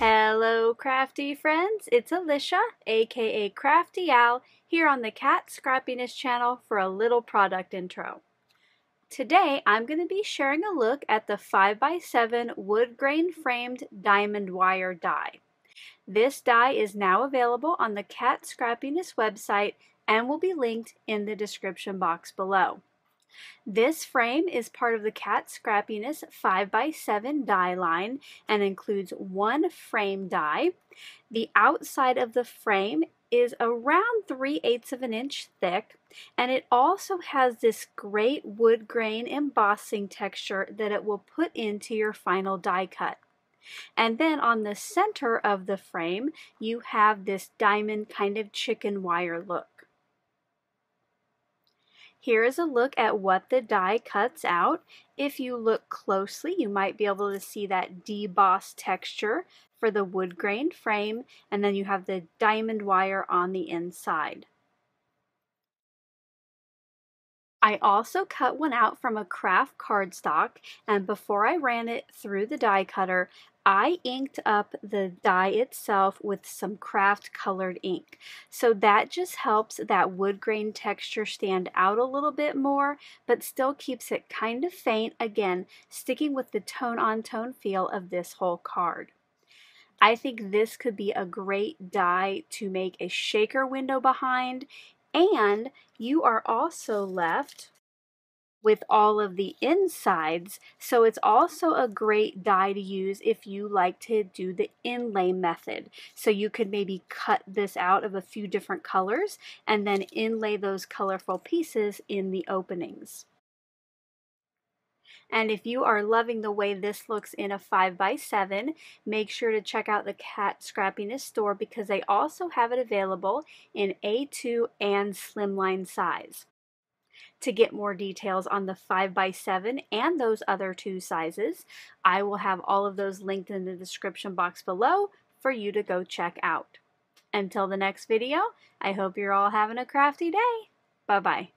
Hello crafty friends, it's Alicia aka Crafty Owl here on the Kat Scrappiness channel for a little product intro. Today I'm going to be sharing a look at the 5x7 wood grain framed diamond wire die. This die is now available on the Kat Scrappiness website and will be linked in the description box below. This frame is part of the Kat Scrappiness 5x7 die line and includes one frame die. The outside of the frame is around 3/8 of an inch thick, and it also has this great wood grain embossing texture that it will put into your final die cut. And then on the center of the frame, you have this diamond kind of chicken wire look. Here is a look at what the die cuts out. If you look closely, you might be able to see that debossed texture for the wood grain frame, and then you have the diamond wire on the inside. I also cut one out from a craft cardstock, and before I ran it through the die cutter, I inked up the die itself with some craft colored ink. So that just helps that wood grain texture stand out a little bit more, but still keeps it kind of faint, again, sticking with the tone-on-tone feel of this whole card. I think this could be a great die to make a shaker window behind. And you are also left with all of the insides, so it's also a great die to use if you like to do the inlay method. So you could maybe cut this out of a few different colors and then inlay those colorful pieces in the openings. And if you are loving the way this looks in a 5x7, make sure to check out the Kat Scrappiness store because they also have it available in A2 and slimline size. To get more details on the 5x7 and those other two sizes, I will have all of those linked in the description box below for you to go check out. Until the next video, I hope you're all having a crafty day. Bye-bye.